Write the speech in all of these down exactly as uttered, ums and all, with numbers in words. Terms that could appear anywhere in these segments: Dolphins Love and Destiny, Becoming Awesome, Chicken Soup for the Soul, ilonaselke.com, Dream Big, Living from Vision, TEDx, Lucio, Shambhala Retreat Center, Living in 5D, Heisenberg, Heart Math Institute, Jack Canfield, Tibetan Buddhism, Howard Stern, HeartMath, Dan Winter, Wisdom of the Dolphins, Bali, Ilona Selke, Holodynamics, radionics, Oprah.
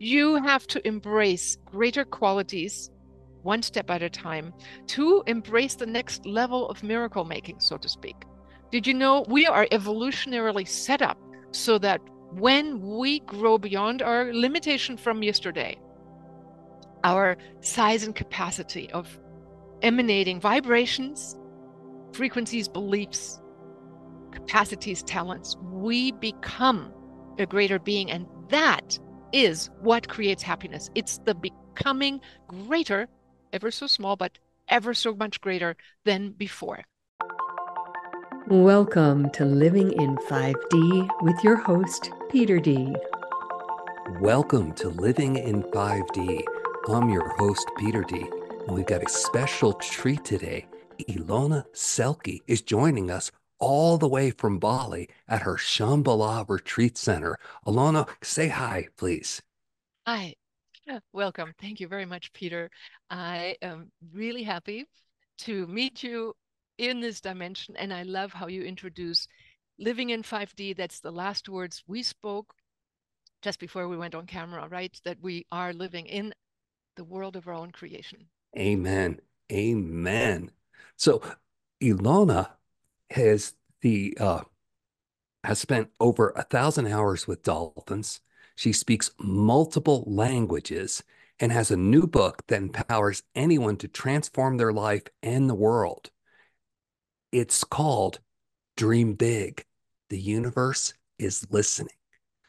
You have to embrace greater qualities one step at a time to embrace the next level of miracle making, so to speak. Did you know we are evolutionarily set up so that when we grow beyond our limitation from yesterday, our size and capacity of emanating vibrations, frequencies, beliefs, capacities, talents, we become a greater being. And that is what creates happiness. It's the becoming greater, ever so small, but ever so much greater than before. Welcome to Living in five D with your host, Peter D. Welcome to Living in five D. I'm your host, Peter D. And we've got a special treat today. Ilona Selke is joining us all the way from Bali at her Shambhala Retreat Center. Ilona, say hi, please. Hi. Welcome. Thank you very much, Peter. I am really happy to meet you in this dimension, and I love how you introduce Living in five D. That's the last words we spoke just before we went on camera, right? That we are living in the world of our own creation. Amen. Amen. So Ilona has the uh, has spent over a thousand hours with dolphins. She speaks multiple languages and has a new book that empowers anyone to transform their life and the world. It's called Dream Big. The universe is listening.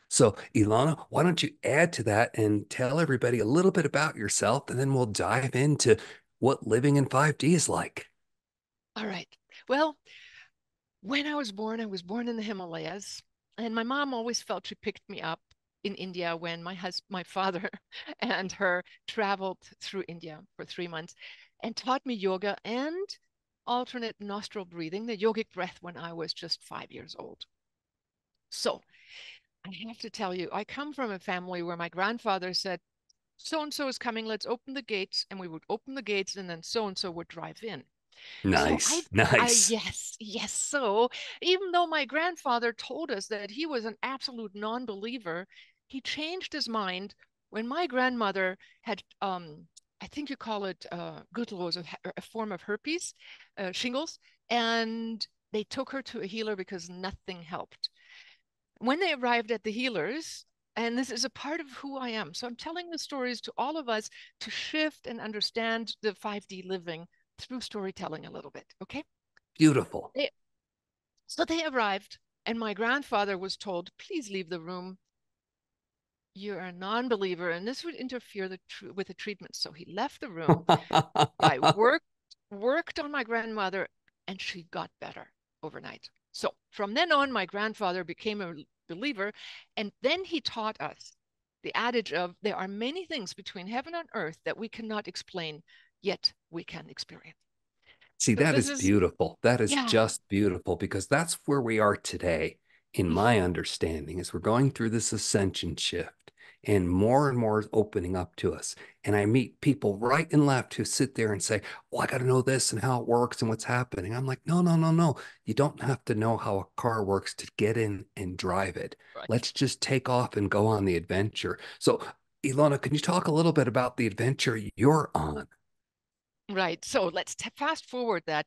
So Ilona, why don't you add to that and tell everybody a little bit about yourself, and then we'll dive into what living in five D is like. All right. Well, when I was born, I was born in the Himalayas, and my mom always felt she picked me up in India when my husband, my father and her traveled through India for three months and taught me yoga and alternate nostril breathing, the yogic breath, when I was just five years old. So I have to tell you, I come from a family where my grandfather said, so-and-so is coming, let's open the gates. And we would open the gates and then so-and-so would drive in. Nice, so I, nice. I, yes, yes. So even though my grandfather told us that he was an absolute non-believer, he changed his mind when my grandmother had um, I think you call it uh, Gutlose, a form of herpes, uh, shingles, and they took her to a healer because nothing helped. When they arrived at the healers, and this is a part of who I am, so I'm telling the stories to all of us to shift and understand the five D living through storytelling a little bit, okay? Beautiful. They, so they arrived, and my grandfather was told, please leave the room. You're a non-believer, and this would interfere the tr- with the treatment. So he left the room. I worked worked on my grandmother, and she got better overnight. So from then on, my grandfather became a believer, and then he taught us the adage of there are many things between heaven and earth that we cannot explain, yet we can experience. See, so that is, is beautiful. That is yeah. just beautiful, because that's where we are today. In my understanding, as we're going through this ascension shift, and more and more is opening up to us. And I meet people right and left who sit there and say, well, I got to know this and how it works and what's happening. I'm like, no, no, no, no. You don't have to know how a car works to get in and drive it. Right. Let's just take off and go on the adventure. So Ilona, can you talk a little bit about the adventure you're on? Right. So let's t- fast forward that.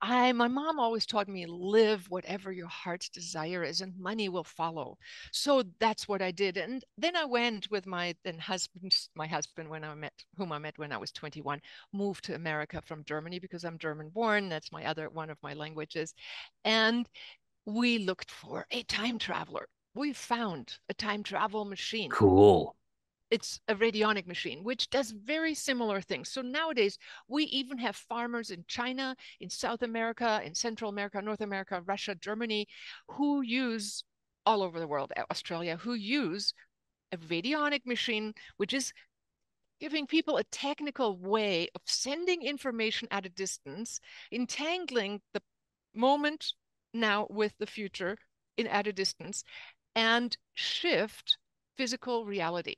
I, my mom always taught me, live whatever your heart's desire is and money will follow. So that's what I did. And then I went with my then husband, my husband, when I met, whom I met when I was twenty-one, moved to America from Germany because I'm German born. That's my other one of my languages. And we looked for a time traveler. We found a time travel machine. Cool. It's a radionic machine, which does very similar things. So nowadays, we even have farmers in China, in South America, in Central America, North America, Russia, Germany, who use all over the world, Australia, who use a radionic machine, which is giving people a technical way of sending information at a distance, entangling the moment now with the future in at a distance, and shift physical reality.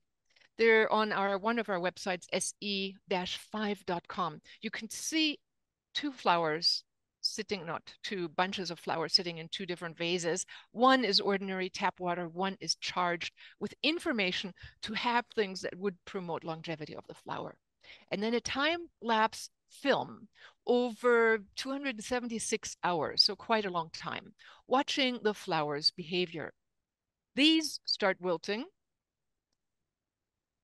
They're on our one of our websites, se dash five dot com. You can see two flowers sitting, not two bunches of flowers sitting in two different vases. One is ordinary tap water. One is charged with information to have things that would promote longevity of the flower. And then a time lapse film over two hundred seventy-six hours, so quite a long time, watching the flower's behavior. These start wilting.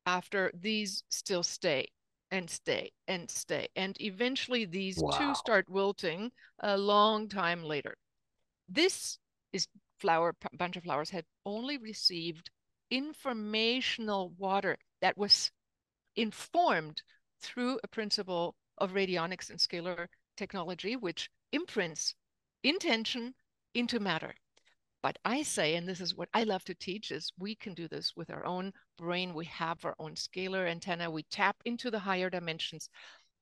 After these still stay and stay and stay. And eventually these wow. two start wilting a long time later. This is flower, bunch of flowers had only received informational water that was informed through a principle of radionics and scalar technology, which imprints intention into matter. But I say, and this is what I love to teach, is we can do this with our own brain. We have our own scalar antenna. We tap into the higher dimensions.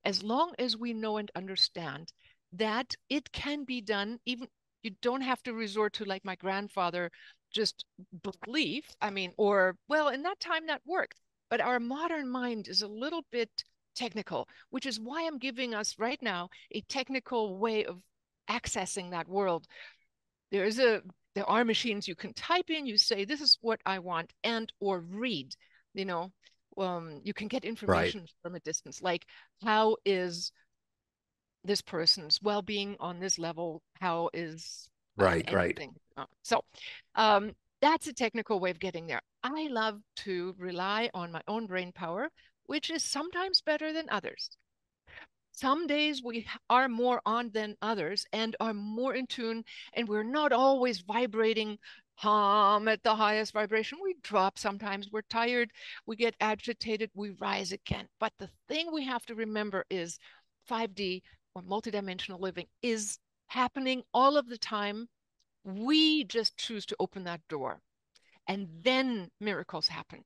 As long as we know and understand that it can be done, even you don't have to resort to, like my grandfather, just belief. I mean, or, well, in that time that worked. But our modern mind is a little bit technical, which is why I'm giving us right now a technical way of accessing that world. There is a There are machines you can type in, you say, this is what I want, and or read, you know, um, you can get information right. from a distance, like how is this person's well-being on this level? How is right, uh, right. So um, that's a technical way of getting there. I love to rely on my own brain power, which is sometimes better than others. Some days we are more on than others and are more in tune, and we're not always vibrating hum at the highest vibration. We drop sometimes, we're tired, we get agitated, we rise again. But the thing we have to remember is five D or multidimensional living is happening all of the time. We just choose to open that door, and then miracles happen.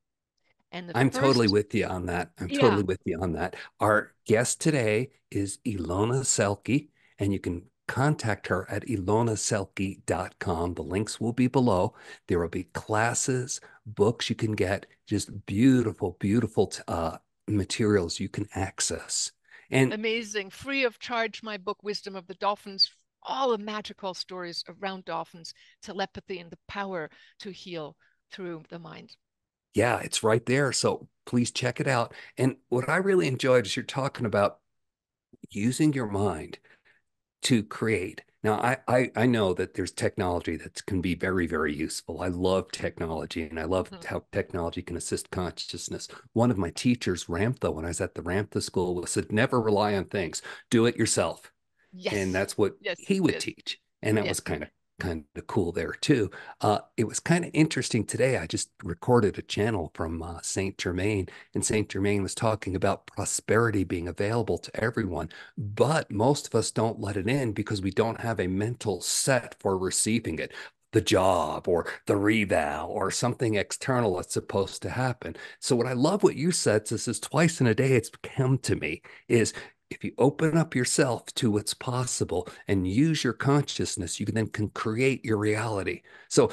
And I'm first... totally with you on that. I'm yeah. totally with you on that. Our guest today is Ilona Selke, and you can contact her at ilona selke dot com. The links will be below. There will be classes, books you can get, just beautiful, beautiful uh, materials you can access. And amazing, free of charge, my book, Wisdom of the Dolphins, all the magical stories around dolphins, telepathy, and the power to heal through the mind. Yeah, it's right there. So please check it out. And what I really enjoyed is you're talking about using your mind to create. Now, I, I, I know that there's technology that can be very, very useful. I love technology, and I love mm-hmm. how technology can assist consciousness. One of my teachers, Ramtha, when I was at the Ramtha School, said, never rely on things. Do it yourself. Yes. And that's what yes. he would yes. teach. And that yes. was kind of kind of cool there too. Uh, it was kind of interesting today. I just recorded a channel from uh, Saint Germain, and Saint Germain was talking about prosperity being available to everyone, but most of us don't let it in because we don't have a mental set for receiving it. The job or the reval or something external that's supposed to happen. So what I love what you said, this is twice in a day it's come to me, is if you open up yourself to what's possible and use your consciousness, you then can create your reality. So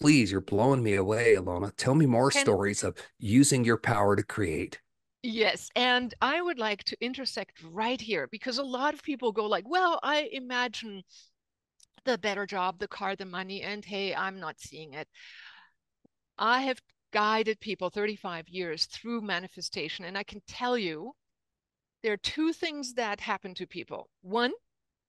please, you're blowing me away, Ilona. Tell me more can, stories of using your power to create. Yes. And I would like to intersect right here, because a lot of people go like, well, I imagine the better job, the car, the money, and hey, I'm not seeing it. I have guided people thirty-five years through manifestation, and I can tell you, there are two things that happen to people. One,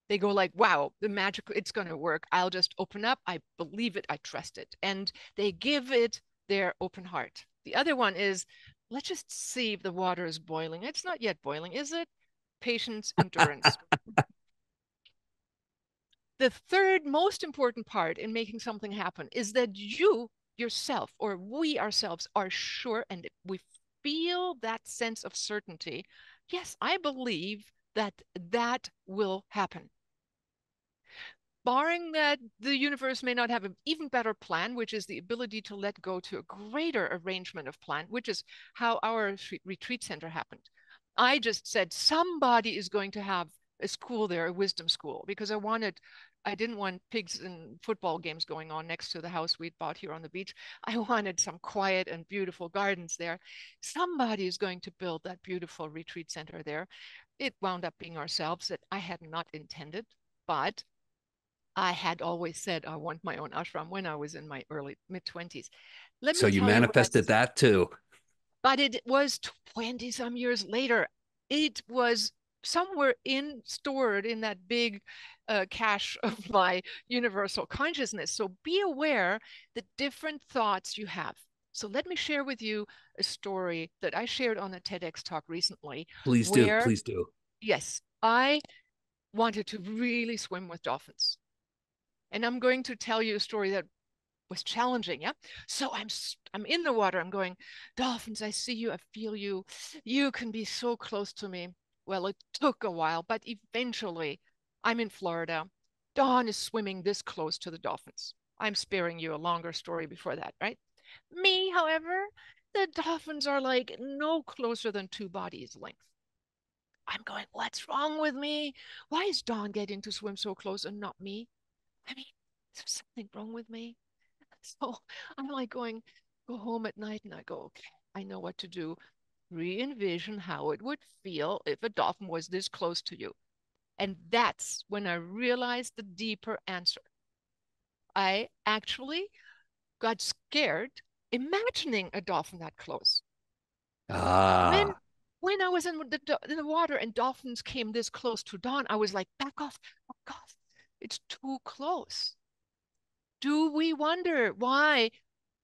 they go like, wow, the magic, it's going to work. I'll just open up. I believe it. I trust it. And they give it their open heart. The other one is, let's just see if the water is boiling. It's not yet boiling, is it? Patience, endurance. The third most important part in making something happen is that you yourself, or we ourselves, are sure, and we feel that sense of certainty. Yes, I believe that that will happen. Barring that the universe may not have an even better plan, which is the ability to let go to a greater arrangement of plan, which is how our retreat center happened. I just said, somebody is going to have a school there, a wisdom school, because I wanted, I didn't want pigs and football games going on next to the house we'd bought here on the beach. I wanted some quiet and beautiful gardens there. Somebody is going to build that beautiful retreat center there. It wound up being ourselves that I had not intended, But I had always said, I want my own ashram when I was in my early mid twenties. Let me so you manifested you that too. But it was twenty some years later. It was somewhere in stored in that big uh, cache of my universal consciousness. So be aware the different thoughts you have. So let me share with you a story that I shared on a TEDx talk recently. Please where, do, please do. Yes, I wanted to really swim with dolphins. And I'm going to tell you a story that was challenging, yeah? So I'm I'm in the water, I'm going, dolphins, I see you, I feel you. You can be so close to me. Well, it took a while, but eventually I'm in Florida. Dawn is swimming this close to the dolphins. I'm sparing you a longer story before that, right? Me, however, the dolphins are like no closer than two bodies length. I'm going, what's wrong with me? Why is Dawn getting to swim so close and not me? I mean, is there something wrong with me? So I'm like going, go home at night and I go, okay, I know what to do. Re-envision how it would feel if a dolphin was this close to you. And that's when I realized the deeper answer. I actually got scared imagining a dolphin that close. Ah. When, when I was in the, in the water and dolphins came this close to Dawn, I was like, back off, back off. It's too close. Do we wonder why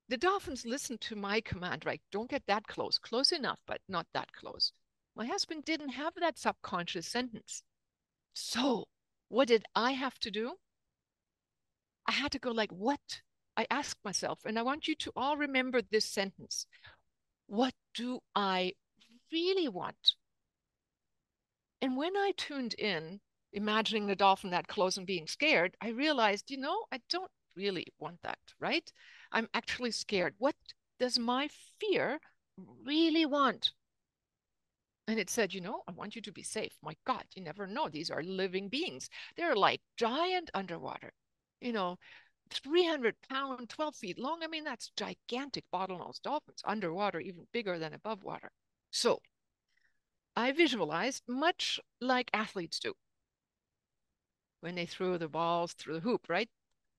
the dolphins listen to my command, right? Don't get that close. Close enough, but not that close. My husband didn't have that subconscious sentence. So what did I have to do? I had to go like, what? I asked myself, and I want you to all remember this sentence. What do I really want? And when I tuned in, imagining the dolphin that close and being scared, I realized, you know, I don't really want that, right? I'm actually scared. What does my fear really want? And it said, you know, I want you to be safe. My God, you never know. These are living beings. They're like giant underwater, you know, three hundred pound, twelve feet long. I mean, that's gigantic bottlenose dolphins, underwater, even bigger than above water. So I visualized much like athletes do when they throw the balls through the hoop, right?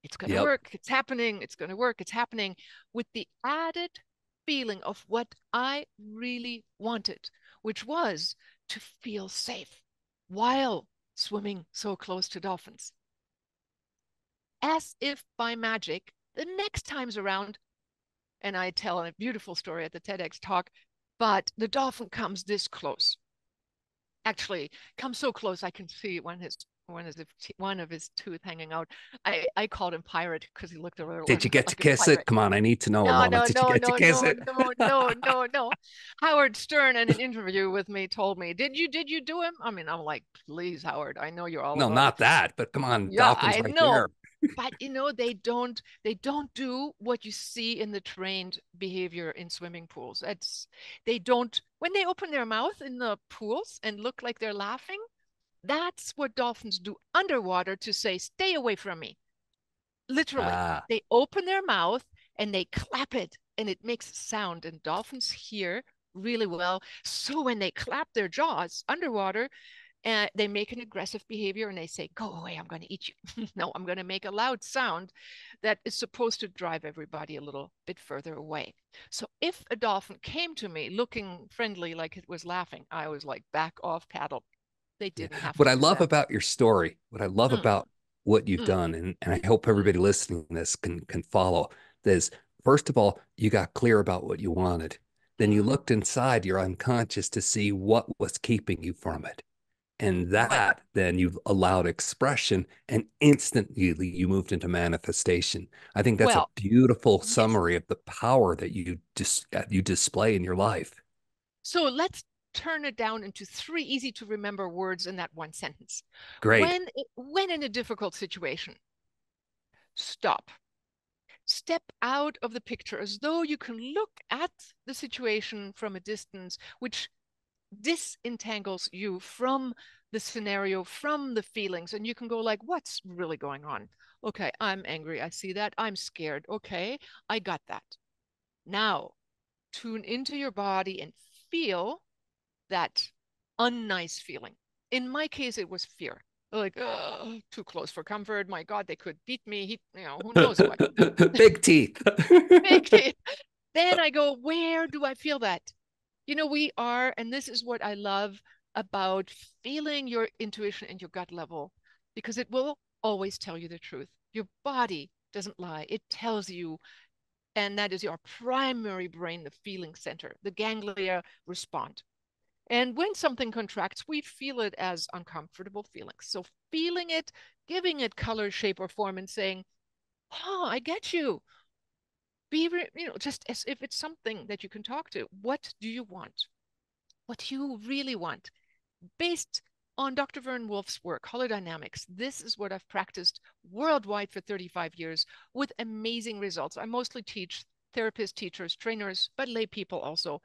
It's going to yep. work. It's happening. It's going to work. It's happening with the added feeling of what I really wanted, which was to feel safe while swimming so close to dolphins. As if by magic, the next time's around, and I tell a beautiful story at the TEDx talk, but the dolphin comes this close. Actually, comes so close I can see when his One of, the, one of his tooth hanging out. I, I called him pirate because he looked a little. Did you get like to kiss pirate. It? Come on, I need to know. No, Ilona. no, Did no, you get no, to kiss no, it? no, no, no, no. Howard Stern in an interview with me told me, "Did you? Did you do him?" I mean, I'm like, please, Howard. I know you're all. No, not it. that. But come on, yeah, dolphins I right know. There. But you know, they don't. They don't do what you see in the trained behavior in swimming pools. It's they don't when they open their mouth in the pools and look like they're laughing. That's what dolphins do underwater to say, stay away from me. Literally, ah. they open their mouth and they clap it and it makes a sound. And dolphins hear really well. So when they clap their jaws underwater, uh, they make an aggressive behavior and they say, go away, I'm going to eat you. No, I'm going to make a loud sound that is supposed to drive everybody a little bit further away. So if a dolphin came to me looking friendly like it was laughing, I was like, back off, paddle. They didn't have what I love that. about your story, what I love mm. about what you've mm. done, and, and I hope everybody listening to this can can follow this. First of all, you got clear about what you wanted. Then you looked inside your unconscious to see what was keeping you from it. And that then you allowed expression and instantly you moved into manifestation. I think that's well, a beautiful yes. summary of the power that you just dis you display in your life. So let's turn it down into three easy to remember words in that one sentence. Great. When, when in a difficult situation, stop. Step out of the picture as though you can look at the situation from a distance, which disentangles you from the scenario, from the feelings. And you can go like, what's really going on? Okay, I'm angry. I see that. I'm scared. Okay, I got that. Now, tune into your body and feel that unnice feeling. In my case, it was fear. like, oh, too close for comfort. My God, they could beat me. He, you know, who knows what? Big teeth. Big teeth. Then I go, where do I feel that? You know, we are, and this is what I love about feeling your intuition and your gut level, because it will always tell you the truth. Your body doesn't lie. It tells you, and that is your primary brain, the feeling center. The ganglia respond. And when something contracts, we feel it as uncomfortable feelings. So feeling it, giving it color, shape, or form, and saying, oh, I get you. Be, re you know, just as if it's something that you can talk to. What do you want? What do you really want? Based on Doctor Vern Wolf's work, Holodynamics, this is what I've practiced worldwide for thirty-five years with amazing results. I mostly teach therapists, teachers, trainers, but lay people also.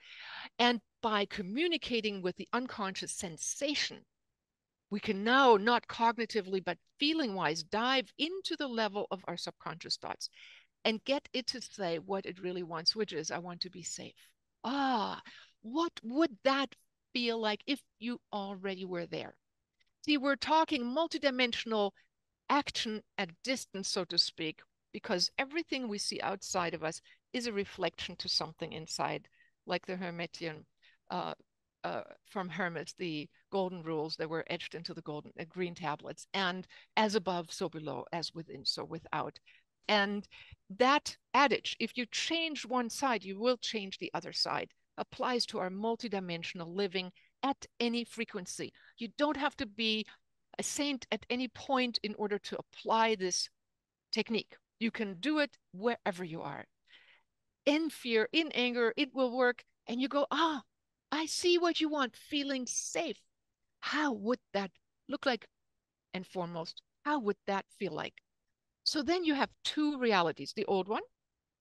And by communicating with the unconscious sensation, we can now, not cognitively, but feeling-wise, dive into the level of our subconscious thoughts and get it to say what it really wants, which is, I want to be safe. Ah, what would that feel like if you already were there? See, we're talking multidimensional action at distance, so to speak, because everything we see outside of us is a reflection to something inside, like the Hermetian uh, uh, from Hermes, the golden rules that were etched into the golden uh, green tablets, and as above, so below, as within, so without. And that adage, if you change one side, you will change the other side, applies to our multidimensional living at any frequency. You don't have to be a saint at any point in order to apply this technique. You can do it wherever you are. In fear, in anger, it will work. And you go, ah, I see what you want, feeling safe. How would that look like? And foremost, how would that feel like? So then you have two realities, the old one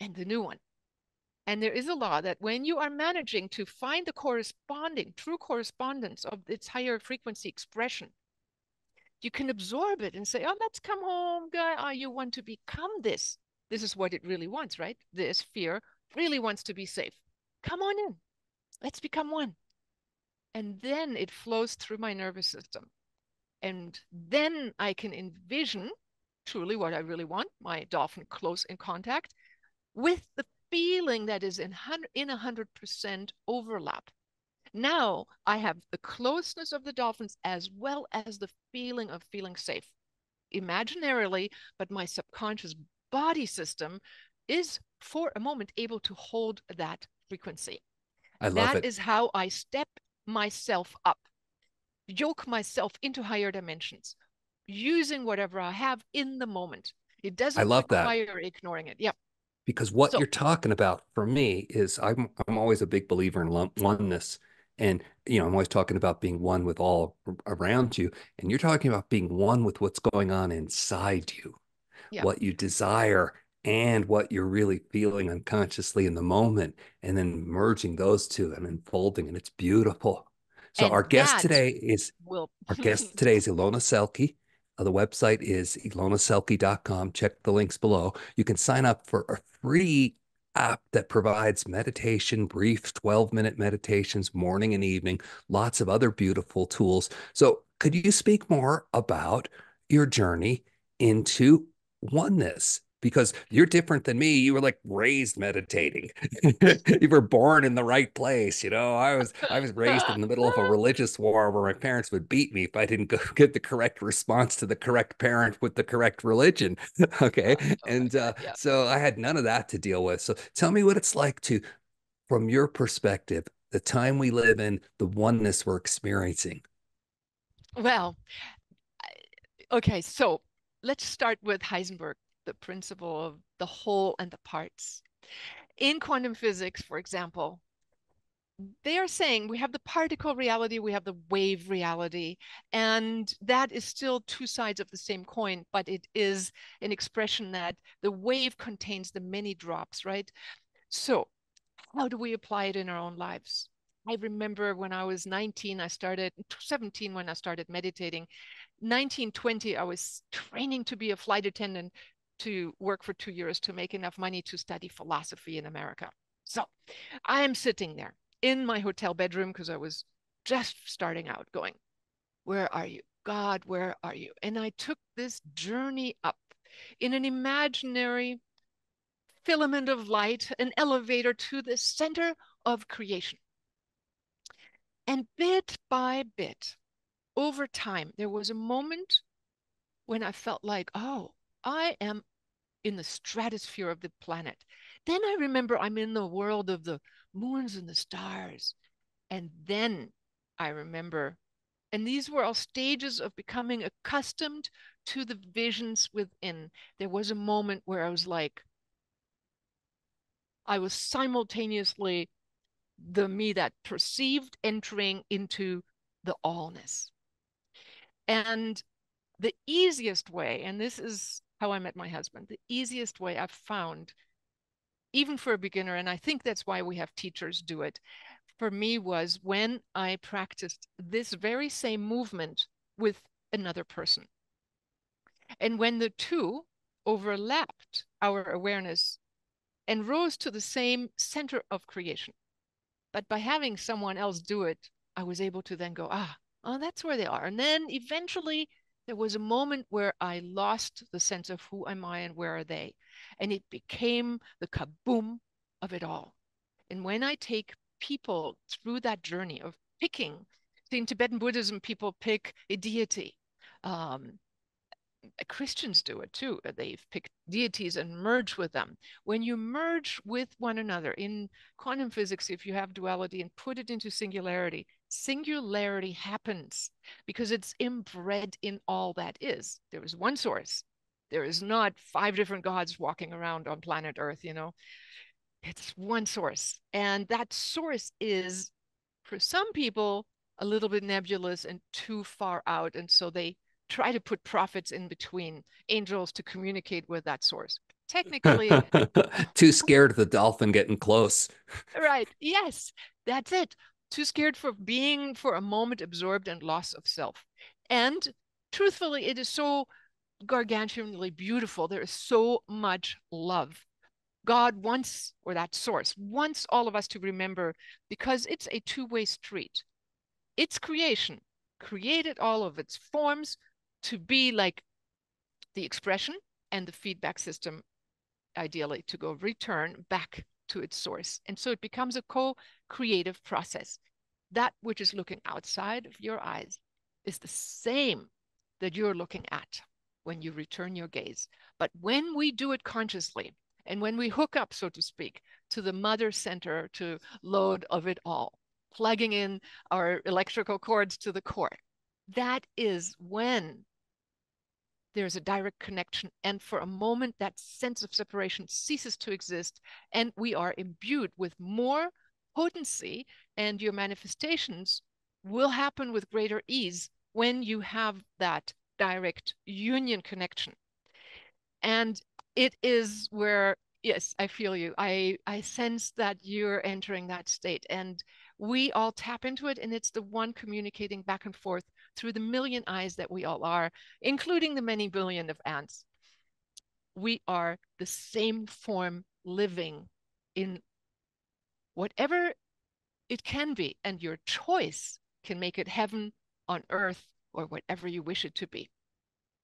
and the new one. And there is a law that when you are managing to find the corresponding, true correspondence of its higher frequency expression, you can absorb it and say, oh, let's come home, guy. Oh, you want to become this. This is what it really wants, right? This fear really wants to be safe. Come on in. Let's become one. And then it flows through my nervous system. And then I can envision truly what I really want, my dolphin close in contact, with the feeling that is in one hundred percent overlap. Now I have the closeness of the dolphins as well as the feeling of feeling safe, imaginarily, but my subconscious body system is for a moment able to hold that frequency. I love it. That is how I step myself up, yoke myself into higher dimensions, using whatever I have in the moment. It doesn't require ignoring it. Yeah. Because what so, you're talking about for me is I'm, I'm always a big believer in oneness. And, you know, I'm always talking about being one with all around you. And you're talking about being one with what's going on inside you. Yeah. What you desire and what you're really feeling unconsciously in the moment, and then merging those two and unfolding, and it's beautiful. So and our guest today is will... our guest today is Ilona Selke. Uh, the website is ilona selke dot com. Check the links below. You can sign up for a free app that provides meditation, brief twelve minute meditations, morning and evening, lots of other beautiful tools. So could you speak more about your journey into oneness? Because you're different than me. You were like raised meditating. You were born in the right place. You know, I was I was raised in the middle of a religious war where my parents would beat me if I didn't go get the correct response to the correct parent with the correct religion. Okay. Oh, and uh, yeah. So I had none of that to deal with. So tell me what it's like to, from your perspective, the time we live in, the oneness we're experiencing. Well, okay, so let's start with Heisenberg, the principle of the whole and the parts. In quantum physics, for example, they are saying we have the particle reality, we have the wave reality, and that is still two sides of the same coin, but it is an expression that the wave contains the many drops, right? So how do we apply it in our own lives? I remember when I was nineteen, I started, seventeen when I started meditating, nineteen, twenty, I was training to be a flight attendant, to work for two years to make enough money to study philosophy in America. So I am sitting there in my hotel bedroom because I was just starting out going, where are you? God, where are you? And I took this journey up in an imaginary filament of light, an elevator to the center of creation. And bit by bit, over time, there was a moment when I felt like, oh, I am in the stratosphere of the planet. Then I remember I'm in the world of the moons and the stars. And then I remember, and these were all stages of becoming accustomed to the visions within. There was a moment where I was like, I was simultaneously the me that perceived entering into the allness. And the easiest way, and this is how I met my husband, the easiest way I've found, even for a beginner, and I think that's why we have teachers do it, for me was when I practiced this very same movement with another person. And when the two overlapped our awareness and rose to the same center of creation. But by having someone else do it, I was able to then go, ah, oh, that's where they are. And then eventually there was a moment where I lost the sense of who am I and where are they? And it became the kaboom of it all. And when I take people through that journey of picking, in Tibetan Buddhism, people pick a deity. Um, Christians do it too. They've picked deities and merge with them. When you merge with one another in quantum physics, if you have duality and put it into singularity, singularity happens because it's inbred in all that is. There is one source. There is not five different gods walking around on planet Earth, you know. It's one source. And that source is, for some people, a little bit nebulous and too far out. And so they try to put prophets in between, angels to communicate with that source. Technically. Too scared of the dolphin getting close. Right. Yes, that's it. Too scared for being for a moment absorbed and loss of self. And truthfully, it is so gargantuanly beautiful. There is so much love. God wants, or that source, wants all of us to remember, because it's a two-way street. Its creation created all of its forms to be like the expression and the feedback system, ideally to go return back to its source. And so it becomes a co-creative process. That which is looking outside of your eyes is the same that you're looking at when you return your gaze. But when we do it consciously, and when we hook up, so to speak, to the mother center, to load of it all, plugging in our electrical cords to the core, that is when there's a direct connection. And for a moment, that sense of separation ceases to exist. And we are imbued with more potency, and your manifestations will happen with greater ease when you have that direct union connection. And it is where, yes, I feel you. I, I sense that you're entering that state, and we all tap into it. And it's the one communicating back and forth through the million eyes that we all are, including the many billion of ants. We are the same form living in whatever it can be. And your choice can make it heaven on earth or whatever you wish it to be.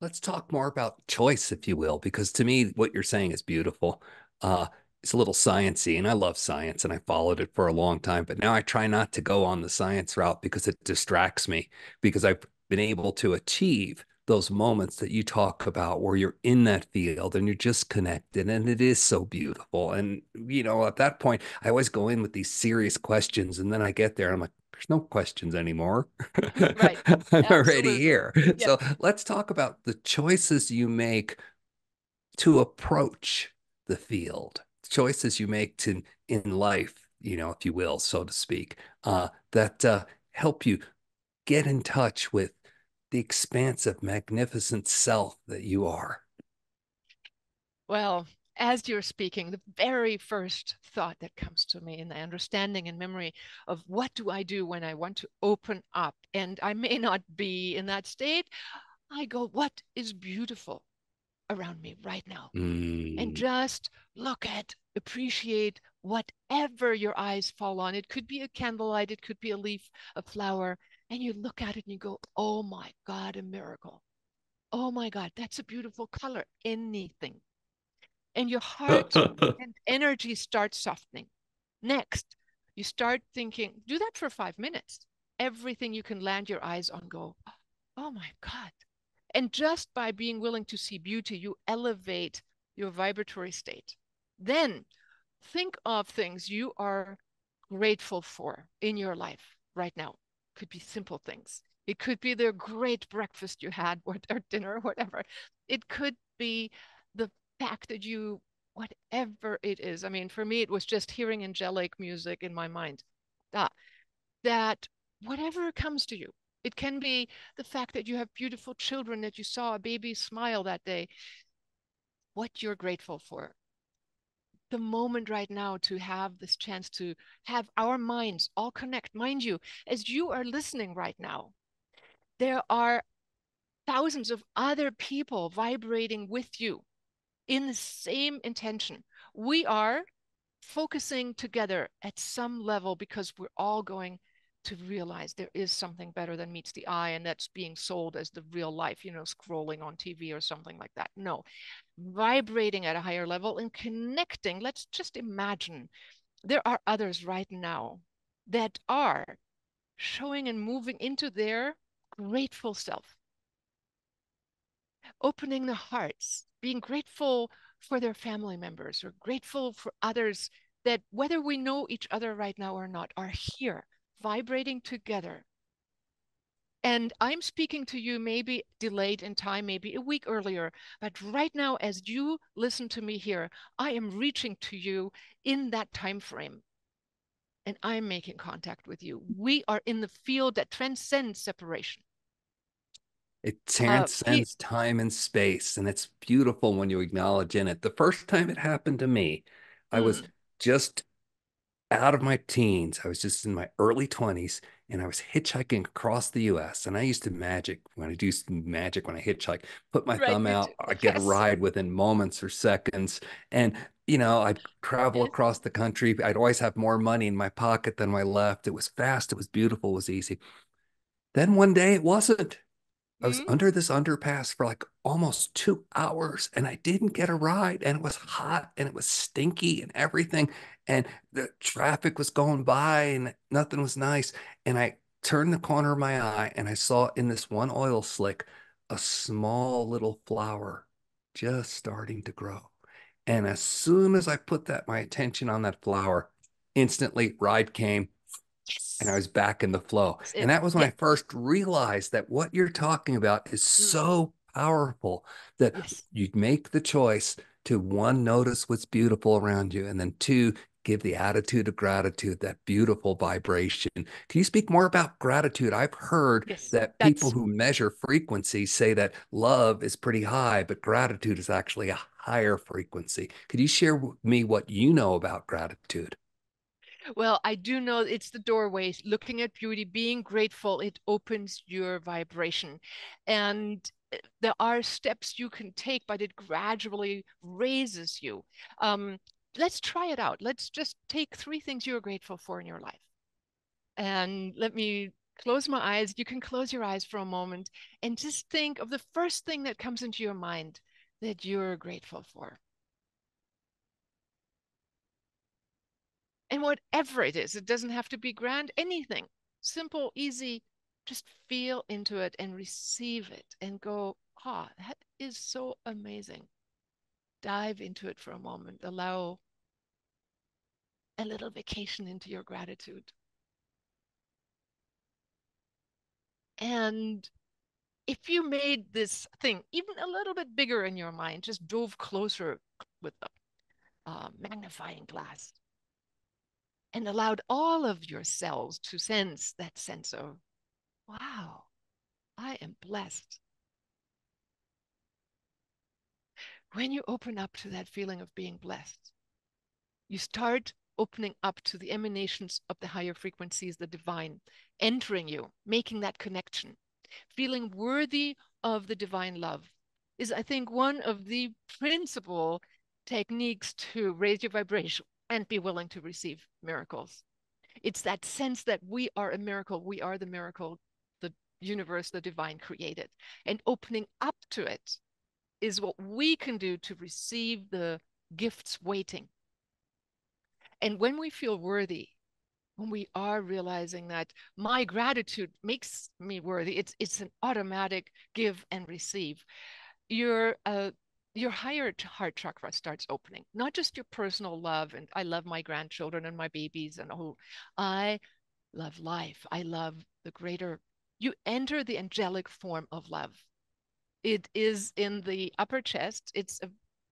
Let's talk more about choice, if you will, because to me, what you're saying is beautiful. Uh, it's a little sciencey, and I love science, and I followed it for a long time. But now I try not to go on the science route because it distracts me, because I've been able to achieve those moments that you talk about where you're in that field and you're just connected, and it is so beautiful. And, you know, at that point, I always go in with these serious questions, and then I get there and I'm like, there's no questions anymore. Right. I'm Absolutely. already here. Yep. So let's talk about the choices you make to approach the field, choices you make to in life, you know, if you will, so to speak, uh, that uh, help you get in touch with the expansive, magnificent self that you are. Well, as you're speaking, the very first thought that comes to me in the understanding and memory of what do I do when I want to open up, and I may not be in that state, I go, what is beautiful around me right now? Mm. And just look at, appreciate whatever your eyes fall on. It could be a candlelight, it could be a leaf, a flower, and you look at it and you go, oh my God, a miracle. Oh my God, that's a beautiful color, anything. And your heart and energy start softening. Next, you start thinking, do that for five minutes. Everything you can land your eyes on, go, oh my God. And just by being willing to see beauty, you elevate your vibratory state. Then think of things you are grateful for in your life right now. Could be simple things. It could be the great breakfast you had or, or dinner or whatever. It could be the fact that you, whatever it is. I mean, for me, it was just hearing angelic music in my mind. Ah, that whatever comes to you, it can be the fact that you have beautiful children, that you saw a baby smile that day, what you're grateful for. The moment right now to have this chance to have our minds all connect. Mind you, as you are listening right now, there are thousands of other people vibrating with you in the same intention. We are focusing together at some level because we're all going to realize there is something better than meets the eye, and that's being sold as the real life, you know, scrolling on T V or something like that. No, vibrating at a higher level and connecting. Let's just imagine there are others right now that are showing and moving into their grateful self, opening the hearts, being grateful for their family members or grateful for others that, whether we know each other right now or not, are here, vibrating together. And I'm speaking to you maybe delayed in time, maybe a week earlier, but right now, as you listen to me here, I am reaching to you in that time frame, and I'm making contact with you. We are in the field that transcends separation. It transcends uh, time and space, and it's beautiful when you acknowledge in it. The first time it happened to me, I was just out of my teens. I was just in my early twenties, and I was hitchhiking across the U S And I used to magic when I do magic when I hitchhike, put my right, thumb out, I get yes. a ride within moments or seconds. And, you know, I'd travel yes. across the country. I'd always have more money in my pocket than my left. It was fast. It was beautiful. It was easy. Then one day it wasn't. I was mm-hmm. under this underpass for like almost two hours and I didn't get a ride, and it was hot and it was stinky and everything. And the traffic was going by and nothing was nice. And I turned the corner of my eye and I saw in this one oil slick, a small little flower just starting to grow. And as soon as I put that, my attention on that flower, instantly ride came. Yes. And I was back in the flow. It, and that was when yes. I first realized that what you're talking about is so powerful, that yes. you make the choice to, one, notice what's beautiful around you, and then two, give the attitude of gratitude, that beautiful vibration. Can you speak more about gratitude? I've heard yes, that people who measure frequency say that love is pretty high, but gratitude is actually a higher frequency. Could you share with me what you know about gratitude? Well, I do know it's the doorway, looking at beauty, being grateful, it opens your vibration. And there are steps you can take, but it gradually raises you. Um, let's try it out. Let's just take three things you're grateful for in your life. And let me close my eyes. You can close your eyes for a moment and just think of the first thing that comes into your mind that you're grateful for. And whatever it is, it doesn't have to be grand, anything. Simple, easy, just feel into it and receive it and go, ah, that is so amazing. Dive into it for a moment. Allow a little vacation into your gratitude. And if you made this thing even a little bit bigger in your mind, just dove closer with a uh, magnifying glass, and allowed all of your cells to sense that sense of, wow, I am blessed. When you open up to that feeling of being blessed, you start opening up to the emanations of the higher frequencies, the divine, entering you, making that connection. Feeling worthy of the divine love is, I think, one of the principal techniques to raise your vibration and be willing to receive miracles. It's that sense that we are a miracle. We are the miracle universe the divine created. And opening up to it is what we can do to receive the gifts waiting. And when we feel worthy, when we are realizing that my gratitude makes me worthy, it's it's an automatic give and receive. Your uh, your higher heart chakra starts opening, not just your personal love and I love my grandchildren and my babies and oh, I love life. I love the greater. You enter the angelic form of love. It is in the upper chest. It's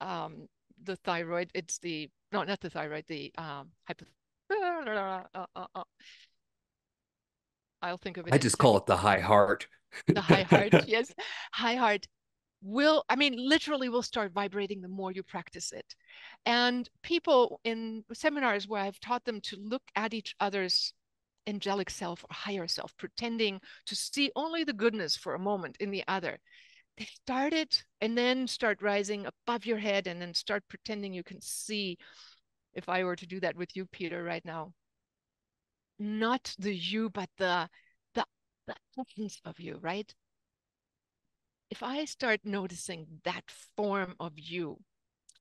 um, the thyroid. It's the no, not the thyroid. The um, hypoth. Uh, uh, uh. I'll think of it. I just call it the high heart. The high heart, yes. High heart will, I mean, literally will start vibrating the more you practice it. And people in seminars where I've taught them to look at each other's angelic self or higher self, pretending to see only the goodness for a moment in the other, they start it and then start rising above your head and then start pretending you can see. If I were to do that with you, Peter, right now, not the you, but the, the, the essence of you, right? If I start noticing that form of you,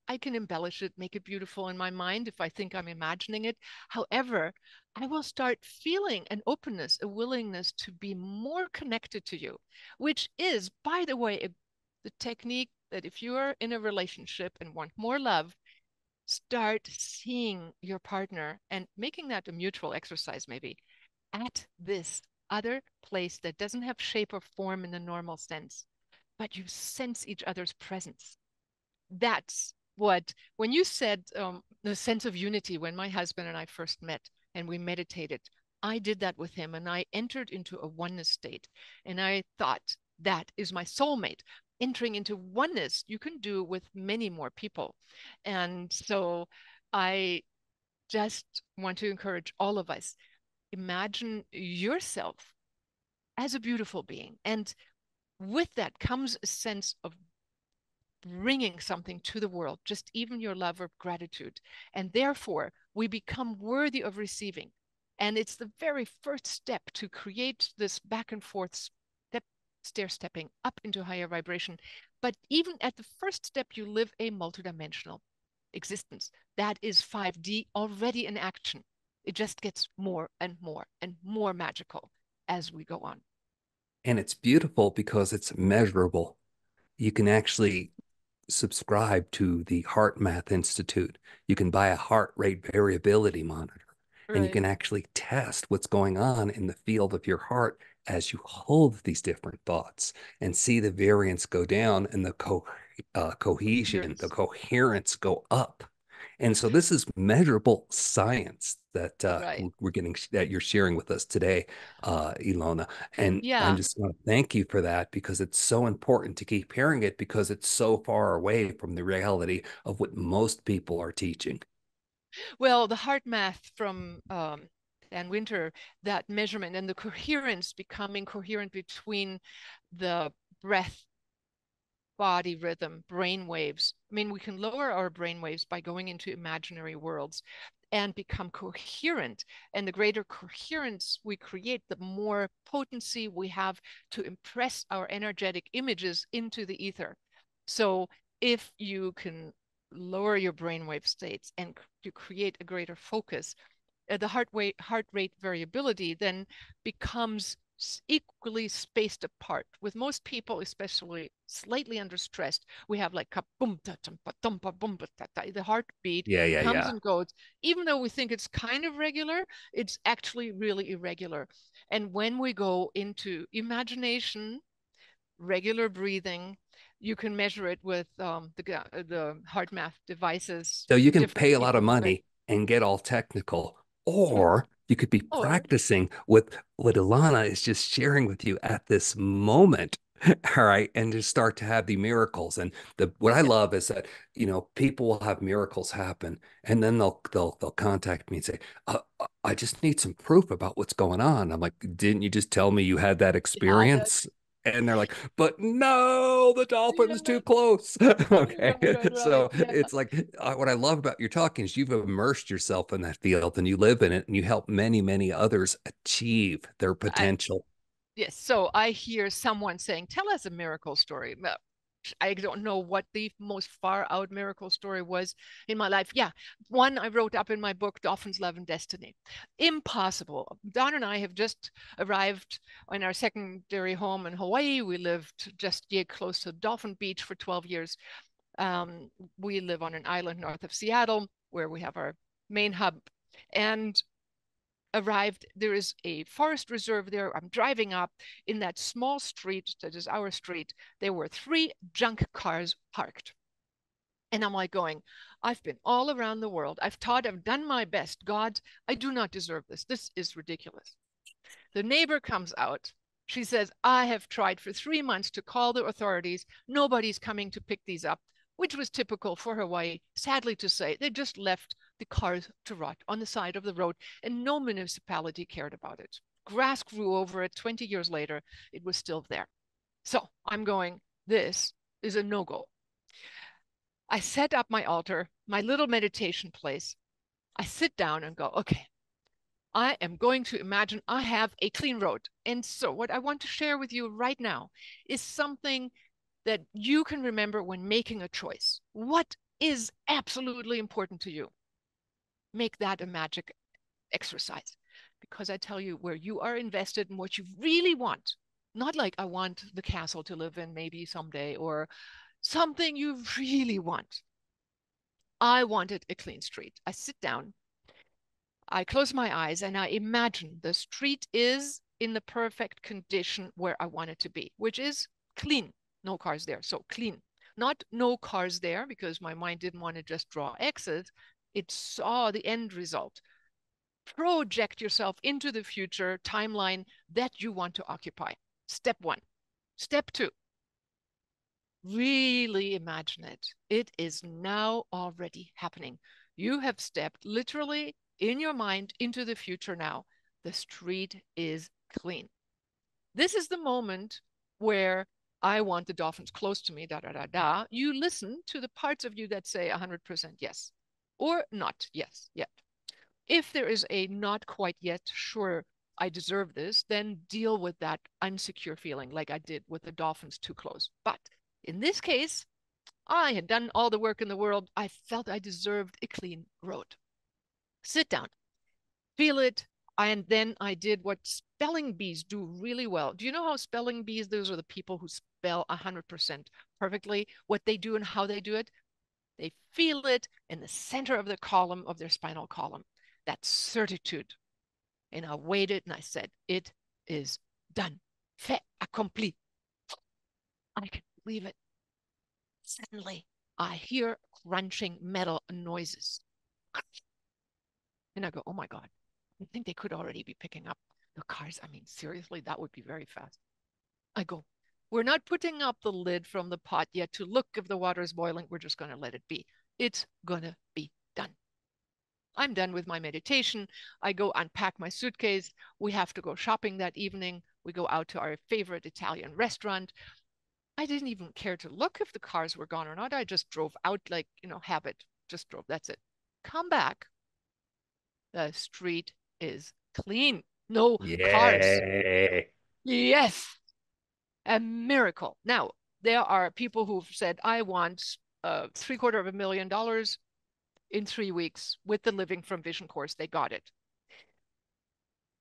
I can embellish it, make it beautiful in my mind if I think I'm imagining it. However, I will start feeling an openness, a willingness to be more connected to you, which is, by the way, the technique that if you are in a relationship and want more love, start seeing your partner and making that a mutual exercise, maybe at this other place that doesn't have shape or form in the normal sense, but you sense each other's presence. That's what, when you said um, the sense of unity, when my husband and I first met and we meditated, I did that with him and I entered into a oneness state. And I thought, that is my soulmate. Entering into oneness, you can do with many more people. And so I just want to encourage all of us, imagine yourself as a beautiful being. And with that comes a sense of bringing something to the world, just even your love or gratitude. And therefore, we become worthy of receiving. And it's the very first step to create this back and forth space, stair-stepping up into higher vibration. But even at the first step, you live a multidimensional existence. That is five D already in action. It just gets more and more and more magical as we go on. And it's beautiful because it's measurable. You can actually subscribe to the Heart Math Institute. You can buy a heart rate variability monitor. Right. And you can actually test what's going on in the field of your heart as you hold these different thoughts and see the variance go down and the co uh, cohesion, yes. the coherence go up. And so this is measurable science that uh, right. we're getting, that you're sharing with us today, uh, Ilona. And yeah. I just want to thank you for that because it's so important to keep hearing it because it's so far away from the reality of what most people are teaching. Well, the heart math from um, Dan Winter, that measurement and the coherence becoming coherent between the breath, body rhythm, brain waves. I mean, we can lower our brain waves by going into imaginary worlds and become coherent. And the greater coherence we create, the more potency we have to impress our energetic images into the ether. So if you can lower your brainwave states and you create a greater focus, uh, the heart rate, heart rate variability then becomes equally spaced apart. With most people, especially slightly under stress, we have like the heartbeat yeah, yeah, comes yeah. and goes. Even though we think it's kind of regular, it's actually really irregular. And when we go into imagination, regular breathing, you can measure it with um, the the heart math devices. So you can pay a lot of money and get all technical, or you could be or, practicing with what Ilona is just sharing with you at this moment. All right, and just start to have the miracles. And the what I love is that you know people will have miracles happen, and then they'll they'll they'll contact me and say, uh, "I just need some proof about what's going on." I'm like, "Didn't you just tell me you had that experience?" Yeah, and they're like, but no, the dolphin's too close. Okay. So it's like, what I love about your talking is you've immersed yourself in that field and you live in it and you help many, many others achieve their potential. Yes. So I hear someone saying, tell us a miracle story. I don't know what the most far out miracle story was in my life. Yeah. One I wrote up in my book, Dolphins Love and Destiny. Impossible. Don and I have just arrived in our secondary home in Hawaii. We lived just here close to Dolphin Beach for twelve years. Um, we live on an island north of Seattle where we have our main hub. And arrived, there is a forest reserve there. I'm driving up in that small street that is our street. There were three junk cars parked. And I'm like going, I've been all around the world. I've taught, I've done my best. God, I do not deserve this. This is ridiculous. The neighbor comes out. She says, I have tried for three months to call the authorities. Nobody's coming to pick these up, which was typical for Hawaii. Sadly to say, they just left the cars to rot on the side of the road, and no municipality cared about it. Grass grew over it. twenty years later, it was still there. So I'm going, this is a no-go. I set up my altar, my little meditation place. I sit down and go, okay, I am going to imagine I have a clean road. And so what I want to share with you right now is something that you can remember when making a choice. What is absolutely important to you? Make that a magic exercise, because I tell you, where you are invested in what you really want, not like I want the castle to live in maybe someday or something you really want. I wanted a clean street. I sit down, I close my eyes, and I imagine the street is in the perfect condition where I want it to be, which is clean, no cars there. So clean, not no cars there, because my mind didn't want to just draw X's. It saw the end result. Project yourself into the future timeline that you want to occupy. Step one. Step two. Really imagine it. It is now already happening. You have stepped literally in your mind into the future now. The street is clean. This is the moment where I want the dolphins close to me, da, da, da, da. You listen to the parts of you that say one hundred percent yes. Or not, yes, yet. If there is a not quite yet, sure, I deserve this, then deal with that insecure feeling like I did with the dolphins too close. But in this case, I had done all the work in the world. I felt I deserved a clean road. Sit down, feel it. And then I did what spelling bees do really well. Do you know how spelling bees, those are the people who spell one hundred percent perfectly, what they do and how they do it? They feel it in the center of the column of their spinal column, that certitude. And I waited and I said, it is done. Fait accompli. I can believe it. Suddenly, I hear crunching metal noises. And I go, oh my God, I think they could already be picking up the cars. I mean, seriously, that would be very fast. I go, we're not putting up the lid from the pot yet to look if the water is boiling. We're just going to let it be. It's going to be done. I'm done with my meditation. I go unpack my suitcase. We have to go shopping that evening. We go out to our favorite Italian restaurant. I didn't even care to look if the cars were gone or not. I just drove out like, you know, habit. Just drove. That's it. Come back. The street is clean. No Yay. Cars. Yes. A miracle. Now, there are people who've said, I want uh, three quarter of a million dollars in three weeks with the Living from Vision course. They got it.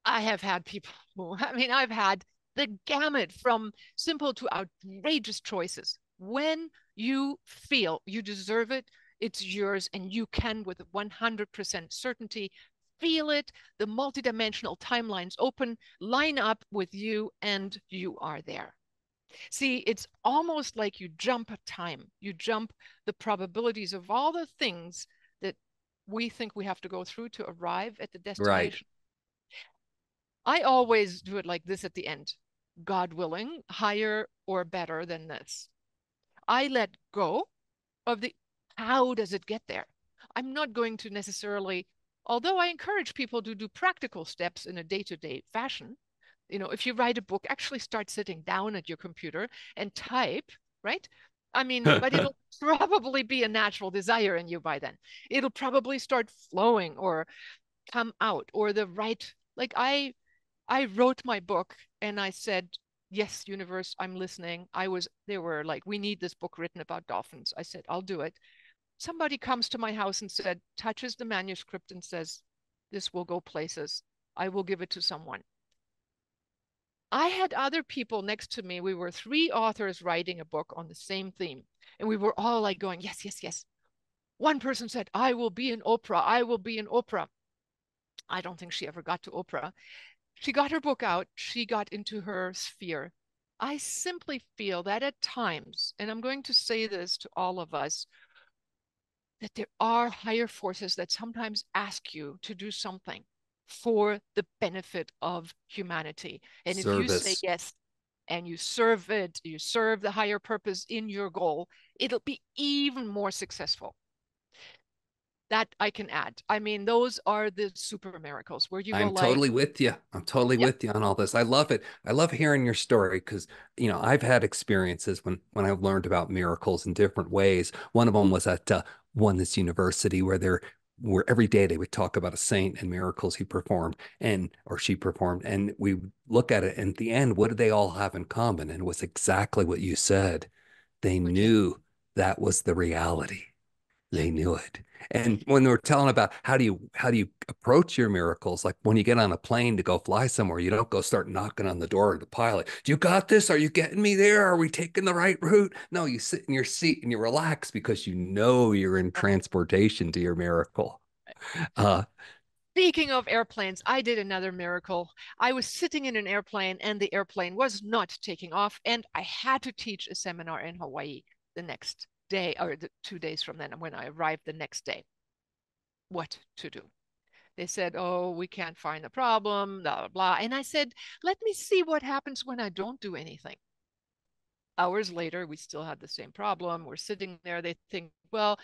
I have had people, who, I mean, I've had the gamut from simple to outrageous choices. When you feel you deserve it, it's yours, and you can with one hundred percent certainty feel it. The multidimensional timelines open, line up with you, and you are there. See, it's almost like you jump time. You jump the probabilities of all the things that we think we have to go through to arrive at the destination. Right. I always do it like this at the end. God willing, higher or better than this. I let go of the how does it get there. I'm not going to necessarily, although I encourage people to do practical steps in a day-to-day fashion. You know, if you write a book, actually start sitting down at your computer and type, right? I mean, but it'll probably be a natural desire in you by then. It'll probably start flowing or come out or the right, like I, I wrote my book and I said, yes, universe, I'm listening. I was, they were like, we need this book written about dolphins. I said, I'll do it. Somebody comes to my house and said, touches the manuscript and says, this will go places. I will give it to someone. I had other people next to me. We were three authors writing a book on the same theme. And we were all like going, yes, yes, yes. One person said, I will be an Oprah. I will be an Oprah. I don't think she ever got to Oprah. She got her book out. She got into her sphere. I simply feel that at times, and I'm going to say this to all of us, that there are higher forces that sometimes ask you to do something for the benefit of humanity. And Service. If you say yes and you serve it, you serve the higher purpose in your goal, it'll be even more successful. That I can add. I mean, those are the super miracles where you I'm go like, totally with you. I'm totally yep. with you on all this. I love it. I love hearing your story because, you know, I've had experiences when, when I've learned about miracles in different ways. One of them was at uh, Oneness University where they're where every day they would talk about a saint and miracles he performed and, or she performed. And we look at it and at the end, what did they all have in common? And it was exactly what you said. They knew that was the reality. They knew it. And when they were telling about how do you, how do you approach your miracles? Like when you get on a plane to go fly somewhere, you don't go start knocking on the door of the pilot. Do you got this? Are you getting me there? Are we taking the right route? No, you sit in your seat and you relax because you know you're in transportation to your miracle. Uh, Speaking of airplanes, I did another miracle. I was sitting in an airplane and the airplane was not taking off. And I had to teach a seminar in Hawaii the next day or the two days from then, when I arrived the next day, what to do. They said, oh, we can't find the problem, blah, blah, blah. And I said, let me see what happens when I don't do anything. Hours later, we still had the same problem. We're sitting there. They think, well,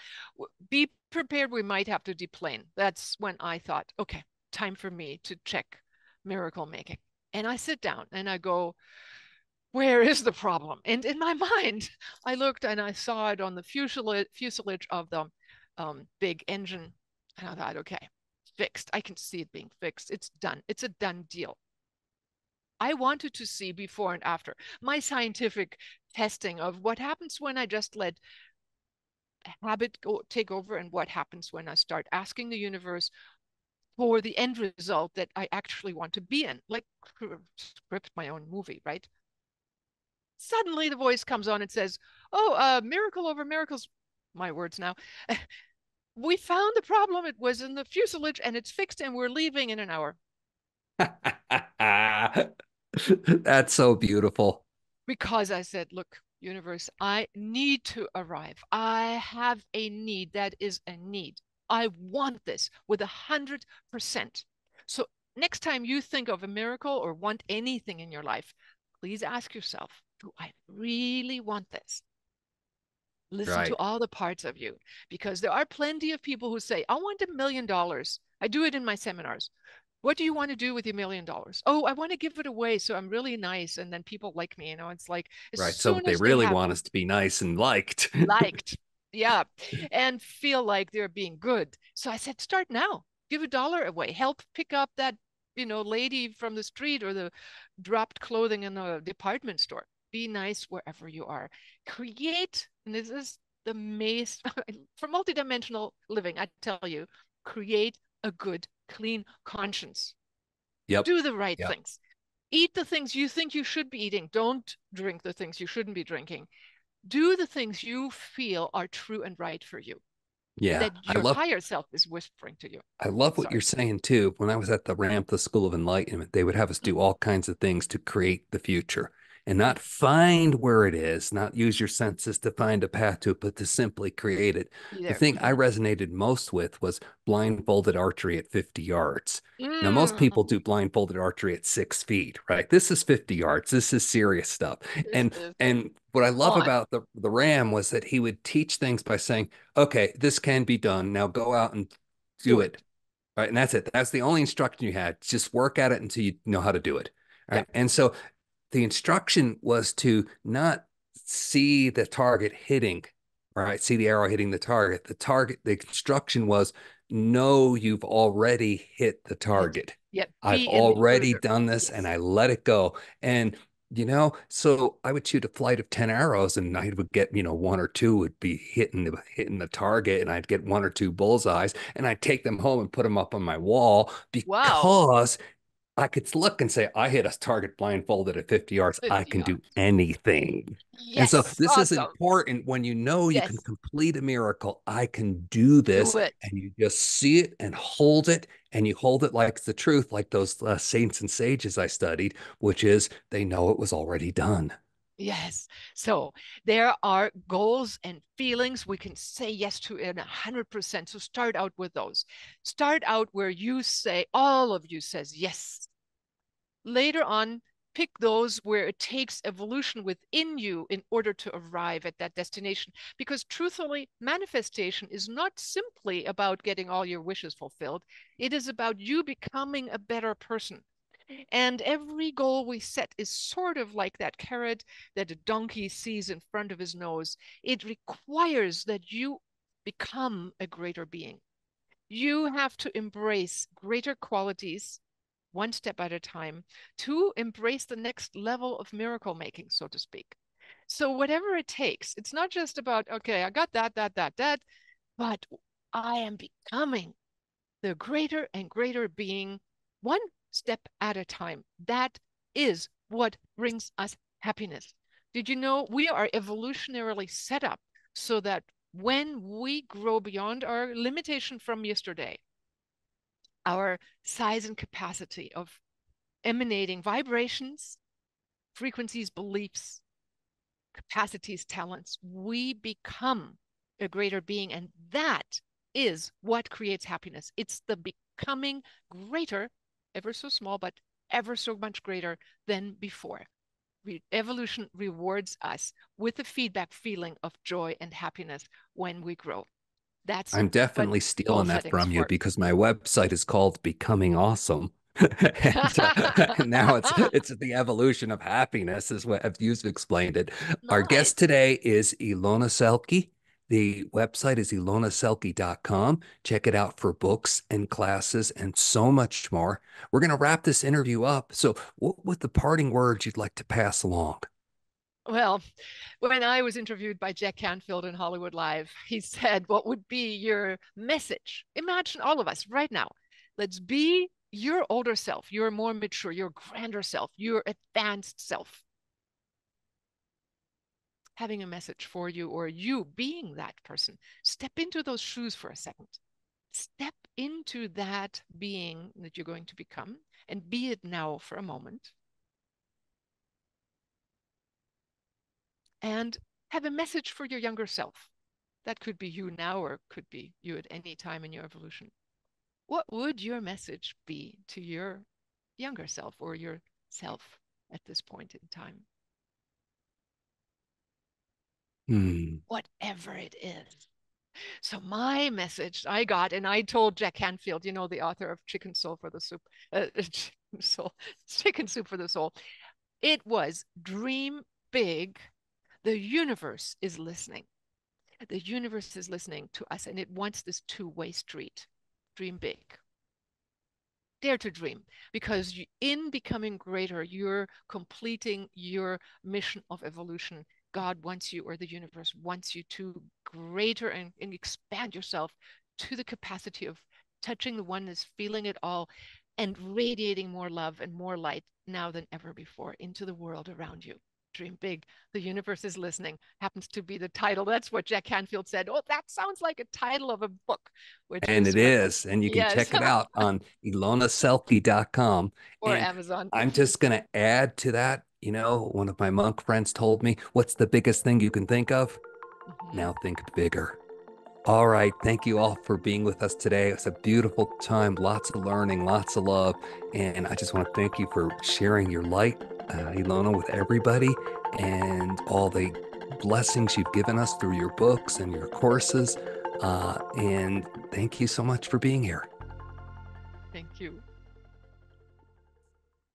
be prepared. We might have to deplane. That's when I thought, okay, time for me to check miracle making. And I sit down and I go, where is the problem? And in my mind, I looked and I saw it on the fuselage, fuselage of the um, big engine. And I thought, okay, fixed. I can see it being fixed. It's done. It's a done deal. I wanted to see before and after. My scientific testing of what happens when I just let habit go, take over and what happens when I start asking the universe for the end result that I actually want to be in. Like script my own movie, right? Suddenly the voice comes on and says, oh, uh, miracle over miracles, my words now. We found the problem. It was in the fuselage and it's fixed and we're leaving in an hour. That's so beautiful. Because I said, look, universe, I need to arrive. I have a need. That is a need. I want this with one hundred percent. So next time you think of a miracle or want anything in your life, please ask yourself, do I really want this? Listen right. to all the parts of you, because there are plenty of people who say, I want a million dollars. I do it in my seminars. What do you want to do with your million dollars? Oh, I want to give it away. So I'm really nice. And then people like me, you know, it's like, right. So they really happen, want us to be nice and liked, liked. Yeah. And feel like they're being good. So I said, start now, give a dollar away, help pick up that, you know, lady from the street or the dropped clothing in a department store. Be nice wherever you are. Create, and this is the maze for multidimensional living, I tell you, create a good, clean conscience. Yep. Do the right yep. things. Eat the things you think you should be eating. Don't drink the things you shouldn't be drinking. Do the things you feel are true and right for you. Yeah, that your I love, higher self is whispering to you. I love what Sorry. You're saying, too. When I was at the Ramtha School of Enlightenment, they would have us do all kinds of things to create the future and not find where it is, not use your senses to find a path to it, but to simply create it. Either. The thing I resonated most with was blindfolded archery at fifty yards. Mm. Now, most people do blindfolded archery at six feet, right? This is fifty yards. This is serious stuff. This and is- and. What I love about the, the Ram was that he would teach things by saying, okay, this can be done. Now go out and do, do it. it. Right. And that's it. That's the only instruction you had. Just work at it until you know how to do it. Right. Yeah. And so the instruction was to not see the target hitting, right? See the arrow hitting the target. The target, the instruction was know you've already hit the target. Yep. I've already done this and I let it go. And, you know, so I would shoot a flight of ten arrows and I would get, you know, one or two would be hitting the, hitting the target, and I'd get one or two bullseyes, and I'd take them home and put them up on my wall, because wow. I could look and say, I hit a target blindfolded at fifty yards. I can do anything. Yes, and so this awesome. is important when you know yes. you can complete a miracle. I can do this. Do and you just see it and hold it. And you hold it like the truth, like those uh, saints and sages I studied, which is they know it was already done. Yes. So there are goals and feelings we can say yes to in one hundred percent. So start out with those. Start out where you say, all of you says yes. Later on, pick those where it takes evolution within you in order to arrive at that destination. Because truthfully, manifestation is not simply about getting all your wishes fulfilled. It is about you becoming a better person. And every goal we set is sort of like that carrot that a donkey sees in front of his nose. It requires that you become a greater being. You have to embrace greater qualities one step at a time to embrace the next level of miracle making, so to speak. So whatever it takes, it's not just about, okay, I got that, that, that, that, but I am becoming the greater and greater being one step at a time. That is what brings us happiness. Did you know we are evolutionarily set up so that when we grow beyond our limitation from yesterday, our size and capacity of emanating vibrations, frequencies, beliefs, capacities, talents, we become a greater being. And that is what creates happiness. It's the becoming greater, ever so small, but ever so much greater than before. Re- evolution rewards us with the feedback feeling of joy and happiness when we grow. That's I'm definitely stealing that from you, because my website is called Becoming Awesome. and, uh, and now it's it's the evolution of happiness is what you've explained it. Nice. Our guest today is Ilona Selke. The website is ilona selke dot com. Check it out for books and classes and so much more. We're going to wrap this interview up. So what would the parting words you'd like to pass along? Well, when I was interviewed by Jack Canfield in Hollywood Live, he said, what would be your message? Imagine all of us right now. Let's be your older self, your more mature, your grander self, your advanced self. Having a message for you, or you being that person. Step into those shoes for a second. Step into that being that you're going to become and be it now for a moment. And have a message for your younger self. That could be you now, or could be you at any time in your evolution. What would your message be to your younger self or your self at this point in time? Hmm. Whatever it is. So my message I got, and I told Jack Canfield, you know, the author of Chicken Soup for the Soul, uh, Soul, Chicken Soup for the Soul. It was dream big. The universe is listening. The universe is listening to us, and it wants this two-way street. Dream big. Dare to dream, because in becoming greater, you're completing your mission of evolution. God wants you, or the universe wants you, to greater and, and expand yourself to the capacity of touching the oneness, feeling it all, and radiating more love and more light now than ever before into the world around you. Dream big. The universe is listening happens to be the title. That's what Jack Canfield said. Oh, that sounds like a title of a book. Which and is it is. And you can yes. check it out on ilona selke dot com. Or and Amazon. I'm just going to add to that. You know, one of my monk friends told me, what's the biggest thing you can think of? Mm-hmm. Now think bigger. All right. Thank you all for being with us today. It's a beautiful time. Lots of learning, lots of love. And I just want to thank you for sharing your light, uh, Ilona, with everybody, and all the blessings you've given us through your books and your courses. Uh, and thank you so much for being here. Thank you.